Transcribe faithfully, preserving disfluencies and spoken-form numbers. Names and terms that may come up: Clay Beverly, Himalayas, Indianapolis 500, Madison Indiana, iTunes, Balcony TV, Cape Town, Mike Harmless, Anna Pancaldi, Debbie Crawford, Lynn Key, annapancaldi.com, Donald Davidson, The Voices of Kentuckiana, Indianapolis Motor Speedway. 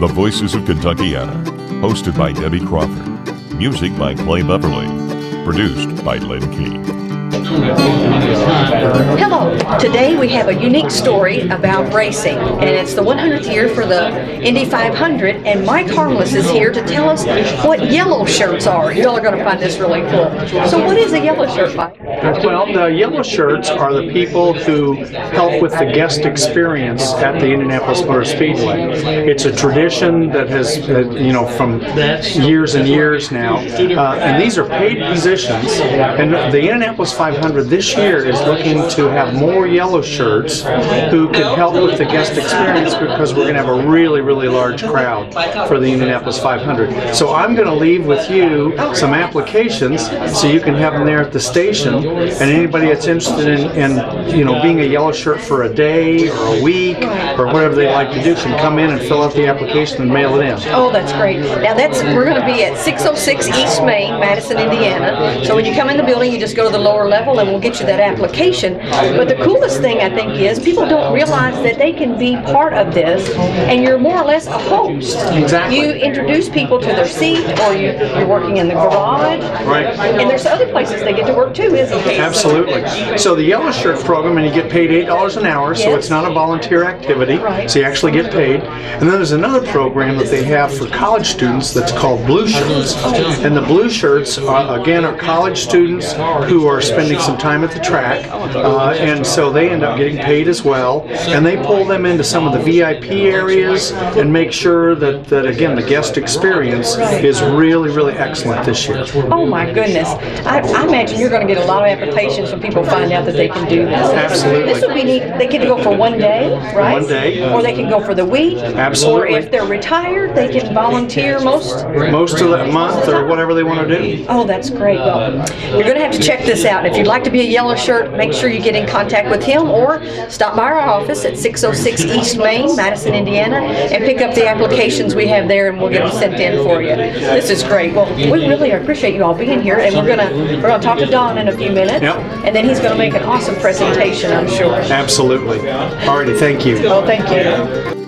The Voices of Kentuckiana, hosted by Debbie Crawford. Music by Clay Beverly, produced by Lynn Key. Hello, today we have a unique story about racing, and it's the one hundredth year for the Indy five hundred, and Mike Harmless is here to tell us what yellow shirts are. Y'all are going to find this really cool. So what is a yellow shirt, Mike? Well, the yellow shirts are the people who help with the guest experience at the Indianapolis Motor Speedway. It's a tradition that has, uh, you know, from years and years now. Uh, and these are paid positions. And the Indianapolis five hundred this year is looking to have more yellow shirts who can help with the guest experience, because we're going to have a really, really large crowd for the Indianapolis five hundred. So I'm going to leave with you some applications so you can have them there at the station. And anybody that's interested in, in, you know, being a yellow shirt for a day or a week or whatever they like to do can come in and fill out the application and mail it in. Oh, that's great. Now that's, we're going to be at six oh six East Main, Madison, Indiana. So when you come in the building, you just go to the lower level and we'll get you that application. But the coolest thing, I think, is people don't realize that they can be part of this, and you're more or less a host. Exactly. You introduce people to their seat, or you, you're working in the garage. Right. And there's other places they get to work too, isn't it? Absolutely. So the yellow shirt program, and you get paid eight dollars an hour, yes. So it's not a volunteer activity, right. So you actually get paid. And then there's another program that they have for college students that's called Blue Shirts. And the Blue Shirts, are, again, are college students who are spending some time at the track, uh, and so they end up getting paid as well. And they pull them into some of the V I P areas and make sure that, that again, the guest experience is really, really excellent this year. Oh my goodness. I, I imagine you're going to get a lot of applications when people find out that they can do this. Absolutely. This would be neat. They could go for one day, right? One day. Uh, or they can go for the week. Absolutely. Or if they're retired, they can volunteer most. Most of the month or whatever they want to do. Oh, that's great. Well, you're going to have to check this out. If you'd like to be a yellow shirt, make sure you get in contact with him or stop by our office at six oh six East Main, Madison, Indiana, and pick up the applications we have there, and we'll get them sent in for you. This is great. Well, we really appreciate you all being here, and we're going to we're going to talk to Don in a few minutes, yep. And then he's going to make an awesome presentation, I'm sure. Absolutely. Alrighty, thank you. Oh, thank you.